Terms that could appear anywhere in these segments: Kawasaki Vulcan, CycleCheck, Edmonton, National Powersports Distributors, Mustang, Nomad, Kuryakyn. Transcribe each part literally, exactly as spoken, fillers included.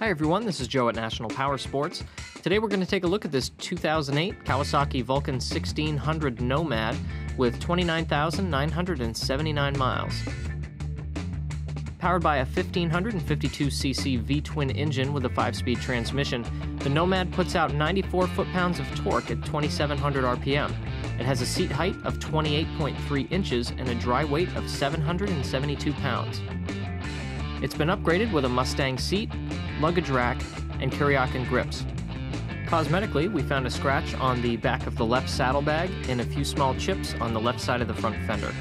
Hi everyone, this is Joe at National Power Sports. Today we're going to take a look at this two thousand eight Kawasaki Vulcan sixteen hundred Nomad with twenty-nine thousand nine hundred seventy-nine miles. Powered by a fifteen fifty-two c c V-twin engine with a five-speed transmission, the Nomad puts out ninety-four foot-pounds of torque at twenty-seven hundred R P M. It has a seat height of twenty-eight point three inches and a dry weight of seven hundred seventy-two pounds. It's been upgraded with a Mustang seat, luggage rack, and Kuryakyn grips. Cosmetically, we found a scratch on the back of the left saddlebag and a few small chips on the left side of the front fender.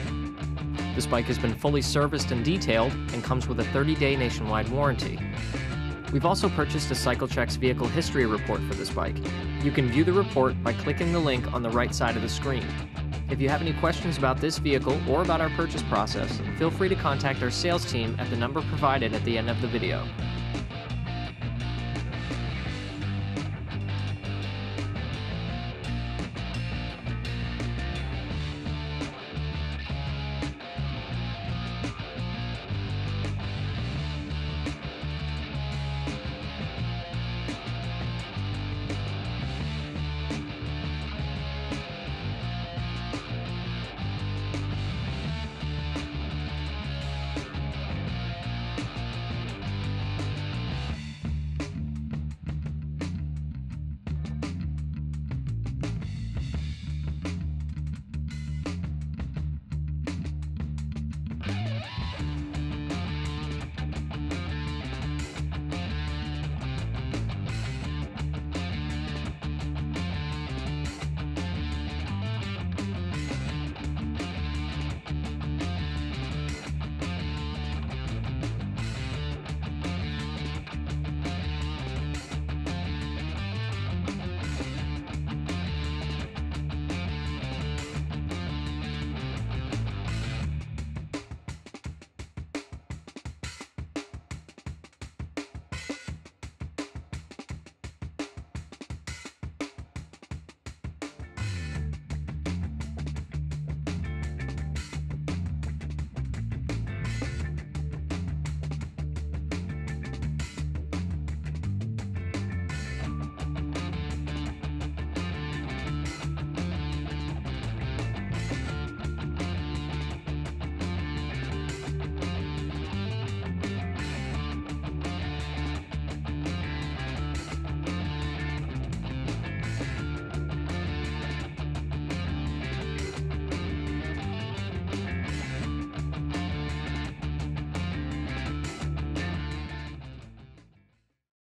This bike has been fully serviced and detailed and comes with a thirty-day nationwide warranty. We've also purchased a CycleCheck's vehicle history report for this bike. You can view the report by clicking the link on the right side of the screen. If you have any questions about this vehicle or about our purchase process, feel free to contact our sales team at the number provided at the end of the video.